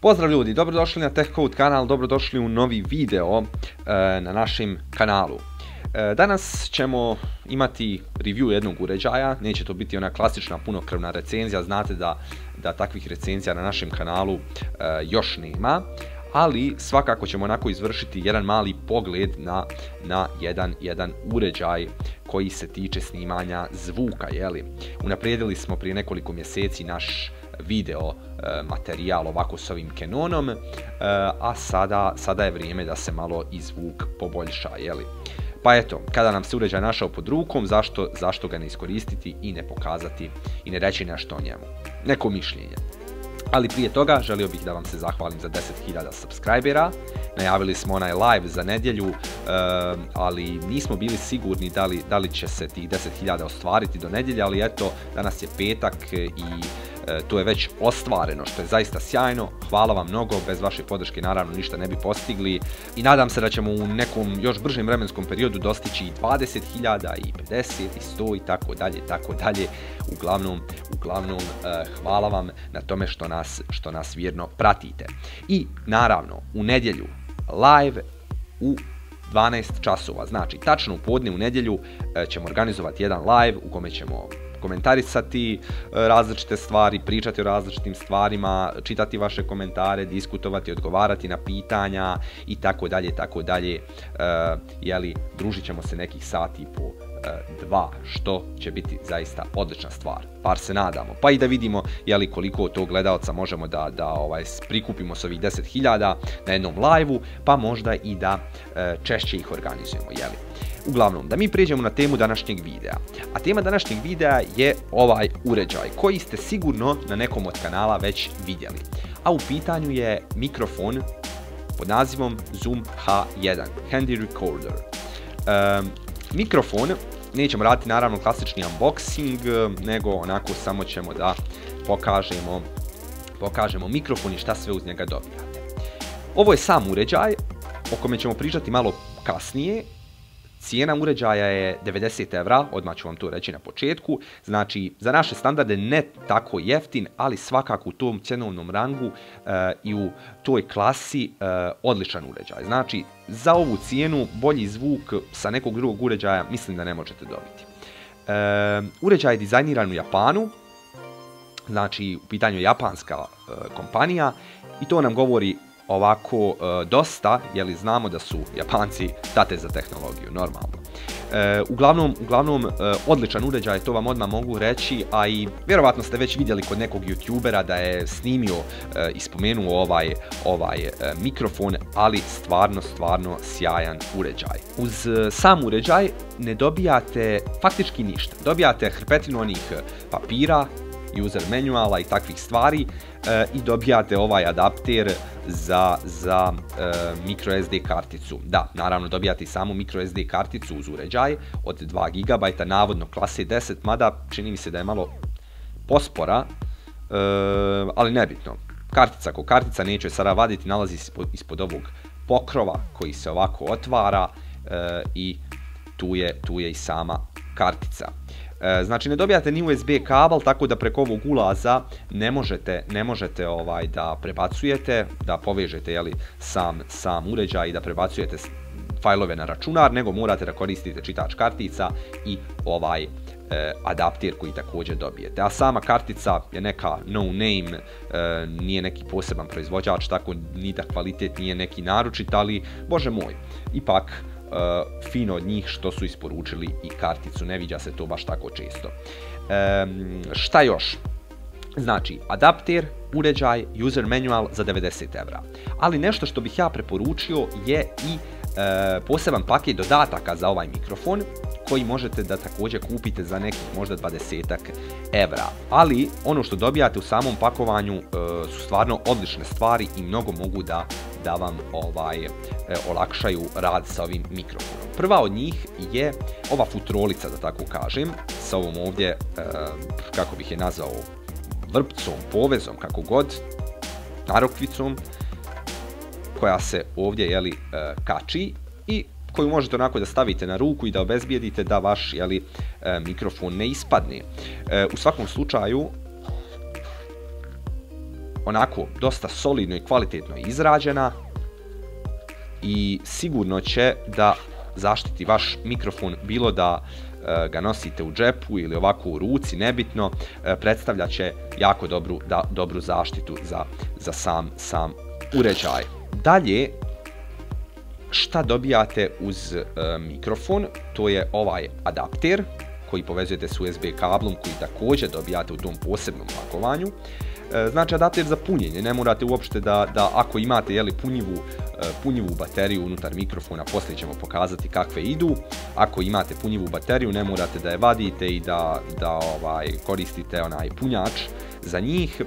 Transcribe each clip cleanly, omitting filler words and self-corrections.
Pozdrav ljudi, dobrodošli na TechCode kanal, dobrodošli u novi video na našem kanalu. Danas ćemo imati review jednog uređaja, neće to biti ona klasična punokrvna recenzija, znate da takvih recenzija na našem kanalu još nema, ali svakako ćemo onako izvršiti jedan mali pogled na jedan uređaj koji se tiče snimanja zvuka. Unaprijedili smo prije nekoliko mjeseci naš video materijal ovako s ovim Canonom, a sada je vrijeme da se malo i zvuk poboljša. Pa eto, kada nam se uređaj našao pod rukom, zašto ga ne iskoristiti i ne pokazati i ne reći nešto o njemu, neko mišljenje. Ali prije toga želio bih da vam se zahvalim za 10.000 subscribera, najavili smo onaj live za nedjelju, ali nismo bili sigurni da li će se tih 10.000 ostvariti do nedjelje, ali eto, danas je petak i to je već ostvareno, što je zaista sjajno. Hvala vam mnogo, bez vaše podrške naravno ništa ne bi postigli i nadam se da ćemo u nekom još bržem vremenskom periodu dostići i 20.000 i 50 i 100 i tako dalje. Uglavnom, hvala vam na tome što nas vjerno pratite. I naravno, u nedjelju live u 12 časova, znači tačno u podne u nedjelju ćemo organizovati jedan live u kome ćemo komentarisati različite stvari, pričati o različitim stvarima, čitati vaše komentare, diskutovati, odgovarati na pitanja i tako dalje. Družit ćemo se nekih sati i po dva, što će biti zaista odlična stvar, bar se nadamo. Pa i da vidimo koliko tog gledalca možemo da prikupimo s ovih 10.000 na jednom live-u, pa možda i da češće ih organizujemo. Uglavnom, da mi pređemo na temu današnjeg videa. A tema današnjeg videa je ovaj uređaj koji ste sigurno na nekom od kanala već vidjeli. A u pitanju je mikrofon pod nazivom Zoom H1 Handy Recorder. Mikrofon, nećemo raditi naravno klasični unboxing, nego onako samo ćemo da pokažemo mikrofon i šta sve uz njega dobijate. Ovo je sam uređaj o kome ćemo pričati malo kasnije. Cijena uređaja je 90 evra, odmah ću vam to reći na početku, znači za naše standarde ne tako jeftin, ali svakako u tom cjenovnom rangu i u toj klasi odličan uređaj. Znači za ovu cijenu bolji zvuk sa nekog drugog uređaja mislim da ne možete dobiti. Uređaj je dizajniran u Japanu, znači u pitanju je japanska kompanija i to nam govori ovako dosta, jer znamo da su Japanci tate za tehnologiju, normalno. Uglavnom, odličan uređaj, to vam odmah mogu reći, a i vjerovatno ste već vidjeli kod nekog youtubera da je snimio i spomenuo ovaj mikrofon, ali stvarno sjajan uređaj. Uz sam uređaj ne dobijate faktički ništa, dobijate hrpetinu onih papira, user manuala i takvih stvari i dobijate ovaj adapter za microSD karticu. Da, naravno dobijate i samu microSD karticu uz uređaj od 2 GB, navodno klase 10, mada čini mi se da je malo pospora, ali nebitno. Kartica ko kartica, neću je sada vaditi, nalazi se ispod ovog pokrova koji se ovako otvara i tu je i sama kartica. Znači ne dobijate ni USB kabel, tako da preko ovog ulaza ne možete da prebacujete, da povežete sam uređaj i da prebacujete fajlove na računar, nego morate da koristite čitač kartica i ovaj adapter koji također dobijete. A sama kartica je neka no name, nije neki poseban proizvođač, tako ni da kvalitet nije neki naročit, ali bože moj, ipak fino od njih što su isporučili i karticu, ne viđa se to baš tako često. Šta još? Znači, adapter, uređaj, user manual za 90 evra. Ali nešto što bih ja preporučio je i poseban paket dodataka za ovaj mikrofon koji možete da također kupite za nekih možda 20 evra. Ali ono što dobijate u samom pakovanju su stvarno odlične stvari i mnogo mogu da vam olakšaju rad sa ovim mikrofonom. Prva od njih je ova futrolica, da tako kažem, sa ovom ovdje, kako bih je nazvao, vrpcom, povezom, kako god, narokvicom, koja se ovdje kači i koju možete onako da stavite na ruku i da obezbijedite da vaš mikrofon ne ispadne. U svakom slučaju, onako dosta solidno i kvalitetno izrađena i sigurno će da zaštiti vaš mikrofon, bilo da ga nosite u džepu ili ovako u ruci, nebitno, predstavljat će jako dobru zaštitu za sam uređaj. Dalje, šta dobijate uz mikrofon, to je ovaj adapter koji povezujete s USB kablom, koji također dobijate u tom posebnom pakovanju. Znači adapter za punjenje, ne morate uopšte da ako imate punjivu bateriju unutar mikrofona, poslije ćemo pokazati kakve idu, ako imate punjivu bateriju ne morate da je vadite i da koristite onaj punjač za njih,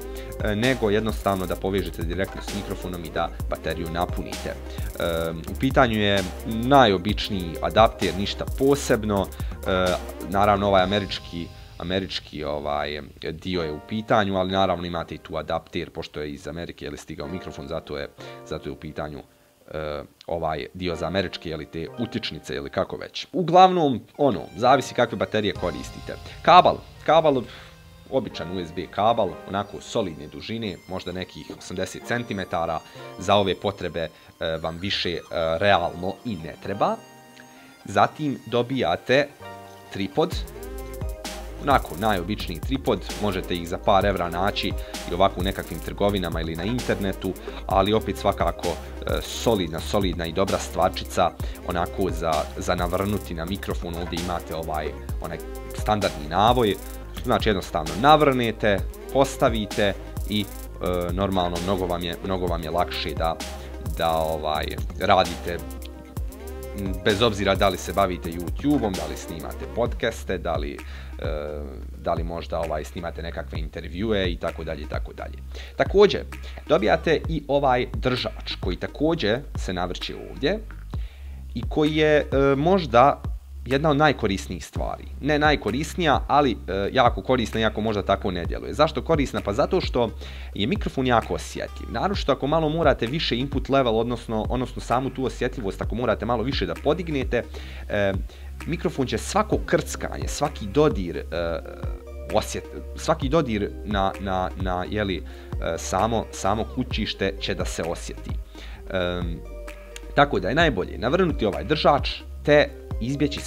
nego jednostavno da povežete direktno s mikrofonom i da bateriju napunite. U pitanju je najobičniji adapter, ništa posebno, naravno ovaj američki dio je u pitanju, ali naravno imate i tu adapter, pošto je iz Amerike stigao mikrofon, zato je u pitanju ovaj dio za američke ili te utičnice ili kako već. Uglavnom, ono, zavisi kakve baterije koristite. Kabel, običan USB kabel, onako solidne dužine, možda nekih 80 cm, za ove potrebe vam više realno i ne treba. Zatim dobijate tripod, onako najobičniji tripod, možete ih za par evra naći i ovako u nekakvim trgovinama ili na internetu, ali opet svakako solidna i dobra stvarčica onako za navrnuti na mikrofon. Ovdje imate onaj standardni navoj, znači jednostavno navrnete, postavite i normalno mnogo vam je lakše da radite, bez obzira da li se bavite YouTube-om, da li snimate podcaste, da li možda snimate nekakve intervjue i tako dalje i tako dalje. Također dobijate i ovaj držač koji također se navrće ovdje i koji je možda jedna od najkorisnijih stvari. Ne najkorisnija, ali jako korisna, jako možda tako ne djeluje. Zašto korisna? Pa zato što je mikrofon jako osjetljiv. Naročito ako malo morate više input level, odnosno samu tu osjetljivost, ako morate malo više da podignete, mikrofon će svako krckanje, svaki dodir na samo kućište će da se osjeti. Tako da je najbolje navrnuti ovaj držač te izbjeći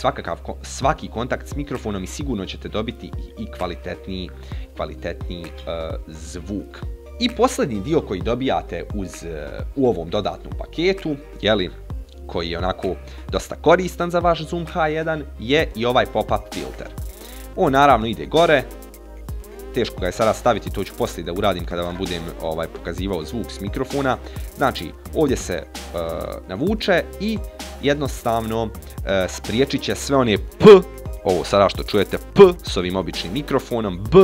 svaki kontakt s mikrofonom i sigurno ćete dobiti i kvalitetniji zvuk. I posljednji dio koji dobijate u ovom dodatnom paketu, koji je onako dosta koristan za vaš Zoom H1, je i ovaj pop-up filter. On naravno ide gore, teško ga je sada staviti, to ću poslije da uradim kada vam budem pokazivao zvuk s mikrofona. Znači ovdje se navuče i jednostavno spriječit će sve one P, ovo sada što čujete P s ovim običnim mikrofonom, B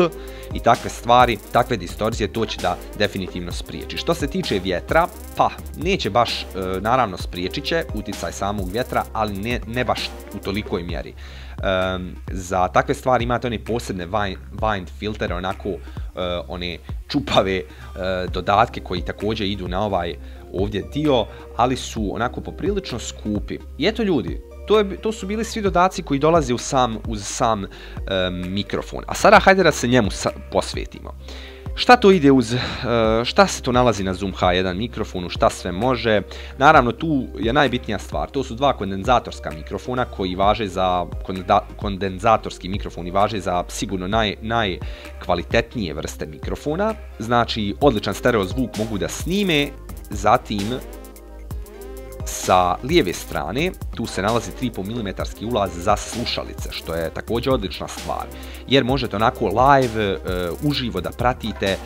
i takve stvari, takve distorzije, to će da definitivno spriječi. Što se tiče vjetra, pa neće baš, naravno spriječit će uticaj samog vjetra, ali ne baš u tolikoj mjeri. Za takve stvari imate one posebne wind filtere, onako one čupave dodatke koji također idu na ovaj ovdje dio, ali su onako poprilično skupi. I eto ljudi, to su bili svi dodaci koji dolaze uz sam mikrofon. A sada hajde da se njemu posvetimo. Šta se to nalazi na Zoom H1 mikrofonu, šta sve može. Naravno, tu je najbitnija stvar, to su dva kondenzatorska mikrofona koji važe za, kondenzatorski mikrofoni važe za sigurno najkvalitetnije vrste mikrofona. Znači, odličan stereo zvuk mogu da snime, zatim sa lijeve strane tu se nalazi 3,5 mm ulaz za slušalice, što je također odlična stvar, jer možete onako live, uživo da pratite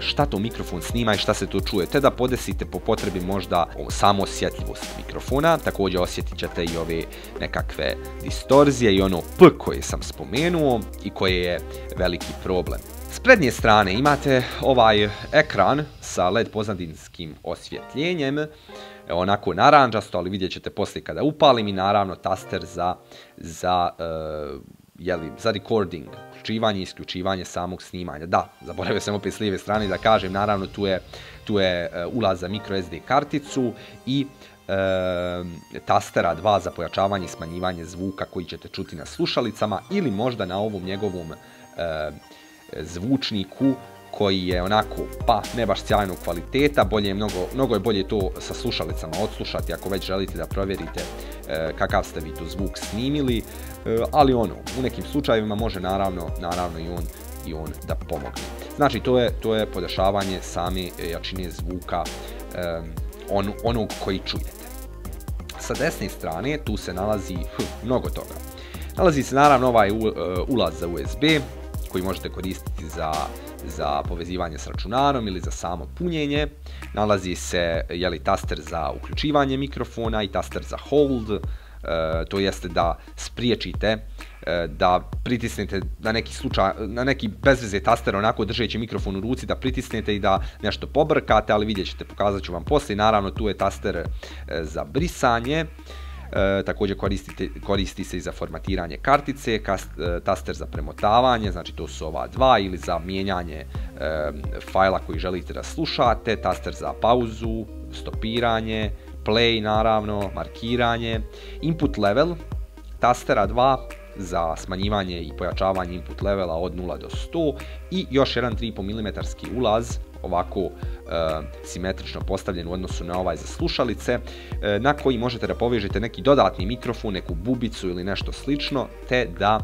šta to mikrofon snima i šta se to čuje, te da podesite po potrebi možda samo osjetljivost mikrofona. Također osjetit ćete i ove nekakve distorzije i ono P koje sam spomenuo i koje je veliki problem. S prednje strane imate ovaj ekran sa LED pozadinskim osvjetljenjem, onako naranđasto, ali vidjet ćete poslije kada upalim, i naravno taster za recording, uključivanje i isključivanje samog snimanja. Da, zaboravio sam opet s lijeve strane da kažem, naravno tu je ulaz za microSD karticu i tastera 2 za pojačavanje i smanjivanje zvuka koji ćete čuti na slušalicama ili možda na ovom njegovom zvučniku koji je onako, pa ne baš sjajnog kvaliteta, bolje je mnogo je bolje to sa slušalicama odslušati ako već želite da provjerite kakav ste vi tu zvuk snimili, ali ono, u nekim slučajevima može naravno i on da pomogne. Znači to je podešavanje same jačine zvuka onog koji čujete. Sa desne strane tu se nalazi mnogo toga. Nalazi se naravno ovaj ulaz za USB koji možete koristiti za povezivanje s računarom ili za samo punjenje. Nalazi se taster za uključivanje mikrofona i taster za hold, to jeste da spriječite da pritisnete na neki bezveze taster onako držeći mikrofon u ruci, da pritisnete i da nešto pobrkate, ali vidjet ćete, pokazat ću vam poslije. Naravno tu je taster za brisanje. Također koristi se i za formatiranje kartice, taster za premotavanje, znači to su ova dva, ili za mijenjanje fajla koji želite da slušate, taster za pauzu, stopiranje, play naravno, markiranje, input level tastera 2 za smanjivanje i pojačavanje input levela od 0 do 100 i još jedan 3,5 mm ulaz, ovako simetrično postavljen u odnosu na ovaj za slušalice, na koji možete da povežete neki dodatni mikrofon, neku bubicu ili nešto slično, te da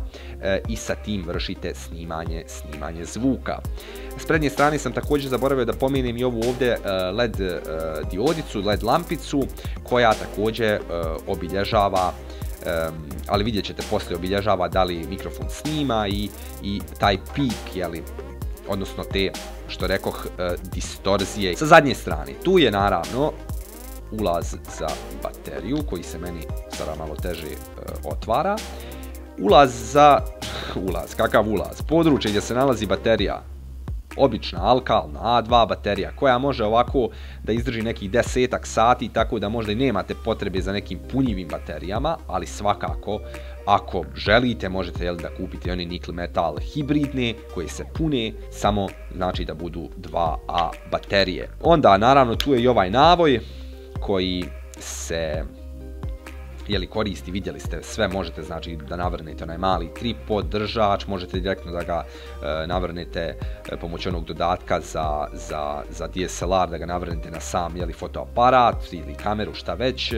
i sa tim vršite snimanje zvuka. S prednje strane sam također zaboravio da pomenem i ovu ovdje LED diodicu, LED lampicu, koja također obilježava, ali vidjet ćete poslije, obilježava da li mikrofon snima i taj pik, odnosno te, što rekoh, distorzije. Sa zadnje strane, tu je naravno ulaz za bateriju, koji se meni sada malo teže otvara. Ulaz, područje gdje se nalazi baterija, obična alkalna A2 baterija, koja može ovako da izdrži nekih 10-ak sati, tako da možda i nemate potrebe za nekim punjivim baterijama, ali svakako ako želite možete da kupite one nikl metal hibridne koje se pune, samo znači da budu 2A baterije. Onda naravno tu je i ovaj navoj koji se koristi, vidjeli ste sve, možete znači da navrnete onaj mali tripod držač, možete direktno da ga navrnete pomoću onog dodatka za DSLR, da ga navrnete na sam fotoaparat ili kameru, šta već,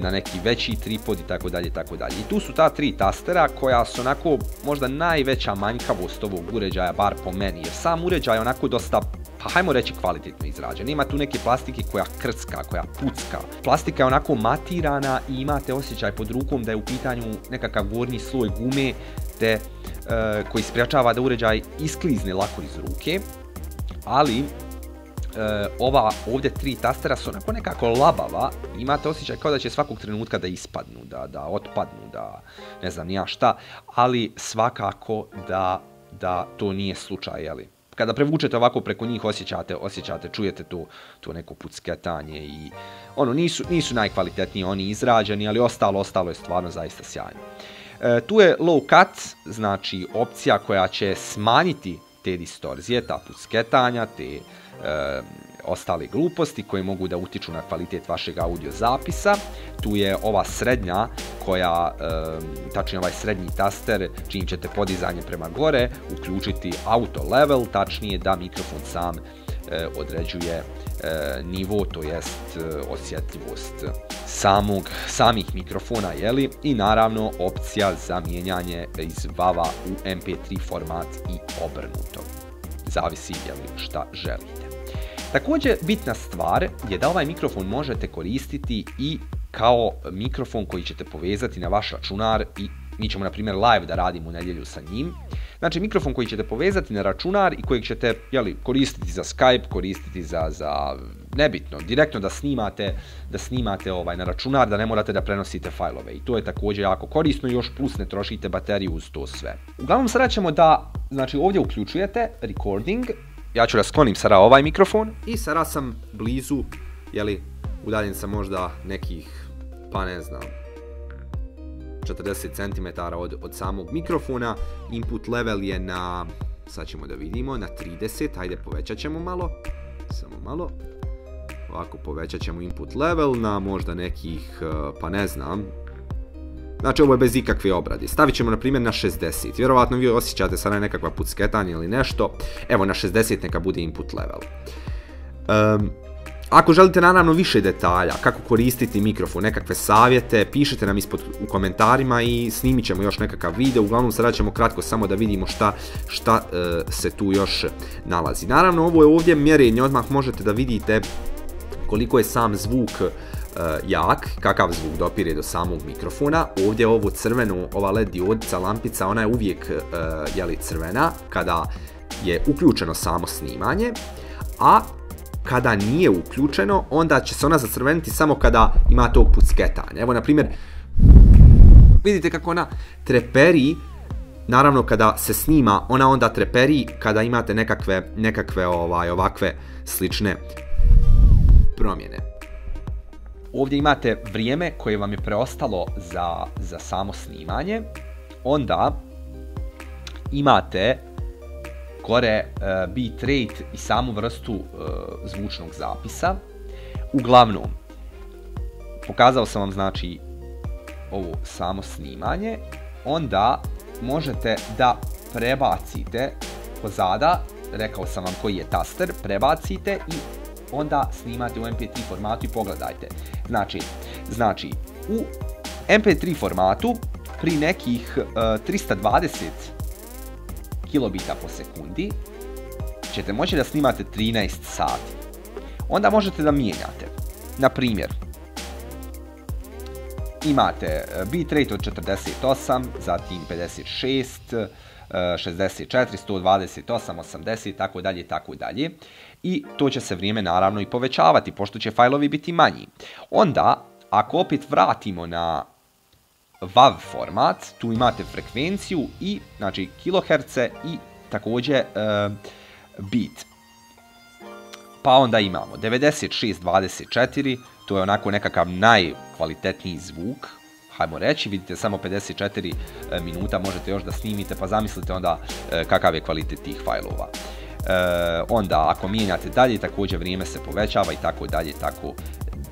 na neki veći tripod itd. I tu su ta tri tastera koja su onako možda najveća manjkavost ovog uređaja, bar po meni, jer sam uređaj je onako dosta, pa hajmo reći, kvalitetno izrađen. Ima tu neke plastike koja krcka, koja pucka. Plastika je onako matirana i imate osjećaj pod rukom da je u pitanju nekakav gornji sloj gume koji sprečava da uređaj isklizne lako iz ruke, ali ova ovdje tri tastera su onako nekako labava, imate osjećaj kao da će svakog trenutka da ispadnu, da otpadnu, da ne znam ni ja šta, ali svakako da to nije slučaj, Kada prevučete ovako preko njih osjećate, čujete to neko pucketanje i ono, nisu najkvalitetniji oni izrađeni, ali ostalo je stvarno zaista sjajno. Tu je low cut, znači opcija koja će smanjiti te distorzije, ta pucketanja, te ostale gluposti koje mogu da utiču na kvalitet vašeg audio zapisa. Tu je ova srednja koja, tačnije ovaj srednji taster, čim ćete podizanje prema gore uključiti auto level, tačnije da mikrofon sam određuje nivo, to jest osjetljivost samih mikrofona, i naravno opcija za mijenjanje iz WAV-a u MP3 format i obrnuto. Zavisi šta želite. Također bitna stvar je da ovaj mikrofon možete koristiti i kao mikrofon koji ćete povezati na vaš računar, i mi ćemo na primjer live da radimo u nedjelju sa njim. Znači mikrofon koji ćete povezati na računar i kojeg ćete koristiti za Skype, koristiti za nebitno, direktno da snimate na računar, da ne morate da prenosite fajlove, i to je također jako korisno, još plus ne trošite bateriju uz to sve. Uglavnom sada ćemo da, znači ovdje uključujete recording. Ja ću da sklonim sada ovaj mikrofon i sada sam blizu, udaljen sam možda nekih, pa ne znam, 40 cm od samog mikrofona. Input level je na, sad ćemo da vidimo, na 30, hajde povećat ćemo malo, samo malo, ovako povećat ćemo input level na možda nekih, pa ne znam, Znači ovo je bez ikakve obrade. Stavit ćemo na primjer na 60. Vjerovatno vi osjećate sada nekakva pucketanja ili nešto. Evo na 60 neka bude input level. Ako želite naravno više detalja, kako koristiti mikrofon, nekakve savjete, pišite nam ispod u komentarima i snimit ćemo još nekakav video. Uglavnom sada ćemo kratko samo da vidimo šta se tu još nalazi. Naravno ovo je ovdje mjerenje, odmah možete da vidite koliko je sam zvuk jak, kakav zvuk dopire do samog mikrofona. Ovdje je ovo crveno, ova LED diodica, lampica, ona je uvijek crvena kada je uključeno samo snimanje, a kada nije uključeno, onda će se ona zacrveniti samo kada ima tog pucketanja. Evo, na primjer, vidite kako ona treperi, naravno kada se snima, ona onda treperi kada imate nekakve ovakve slične promjene. Ovdje imate vrijeme koje vam je preostalo za samo snimanje, onda imate gore bitrate i samu vrstu zvučnog zapisa. Uglavnom, pokazao sam vam znači ovo samo snimanje, onda možete da prebacite pozada, rekao sam vam koji je taster, prebacite i onda snimate u MP3 formatu i pogledajte. Znači, u MP3 formatu pri nekih 320 kilobita po sekundi ćete moći da snimate 13 sati. Onda možete da mijenjate. Na primjer, imate bitrate od 48, zatim 56, 64, 128, 80 i tako dalje. I to će se vrijeme naravno i povećavati pošto će fajlovi biti manji. Onda ako opet vratimo na WAV format, tu imate frekvenciju i znači kiloherce i također bit. Pa onda imamo 9624, to je onako nekakav najkvalitetniji zvuk, hajmo reći, vidite samo 54 minuta možete još da snimite, pa zamislite onda kakav je kvalitet tih fajlova. Onda ako mijenjate dalje, također vrijeme se povećava i tako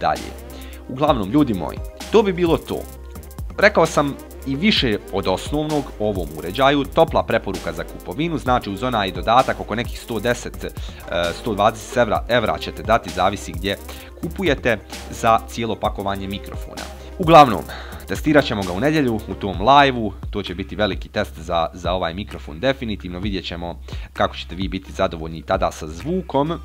dalje. Uglavnom, ljudi moji, to bi bilo to. Rekao sam i više od osnovnog o ovom uređaju, topla preporuka za kupovinu, znači uz onaj dodatak oko nekih 110-120 evra ćete dati, zavisi gdje kupujete, za cijelo pakovanje mikrofona. Uglavnom, testirat ćemo ga u nedjelju u tom live-u, to će biti veliki test za ovaj mikrofon definitivno, vidjet ćemo kako ćete vi biti zadovoljni tada sa zvukom.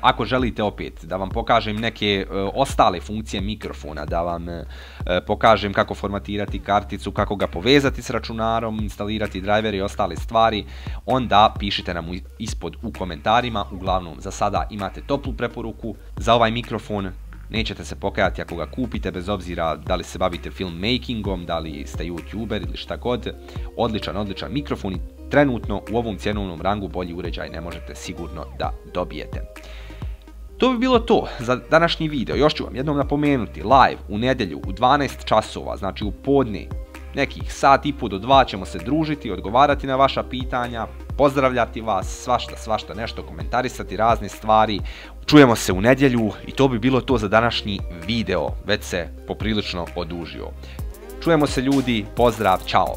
Ako želite opet da vam pokažem neke ostale funkcije mikrofona, da vam pokažem kako formatirati karticu, kako ga povezati s računarom, instalirati drajvere i ostale stvari, onda pišite nam ispod u komentarima. Uglavnom, za sada imate toplu preporuku za ovaj mikrofon, nećete se pokajati ako ga kupite, bez obzira da li se bavite filmmakingom, da li ste youtuber ili šta god. Odličan mikrofon i trenutno u ovom cjenovnom rangu bolji uređaj ne možete sigurno da dobijete. To bi bilo to za današnji video. Još ću vam jednom napomenuti, live u nedjelju u 12 časova, znači u podne, nekih sat i po do 2 ćemo se družiti, odgovarati na vaša pitanja, pozdravljati vas, svašta nešto, komentarisati razne stvari. Čujemo se u nedjelju i to bi bilo to za današnji video, već se poprilično odužio. Čujemo se ljudi, pozdrav, čao!